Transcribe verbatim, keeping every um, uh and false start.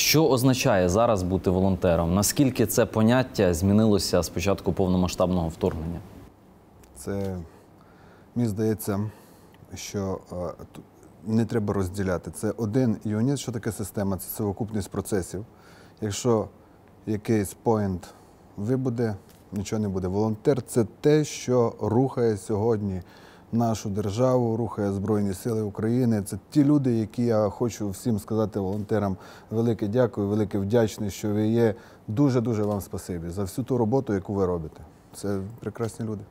Що означає зараз бути волонтером? Наскільки це поняття змінилося з початку повномасштабного вторгнення? Це, мені здається, що не треба розділяти. Це один юніт, що таке система, це совокупність процесів. Якщо якийсь поінт вибуде, нічого не буде. Волонтер – це те, що рухає сьогодні нашу державу, рухає Збройні Сили України. Це ті люди, які я хочу всім сказати волонтерам велике дякую, велике вдячний, що ви є. Дуже-дуже вам спасибі за всю ту роботу, яку ви робите. Це прекрасні люди.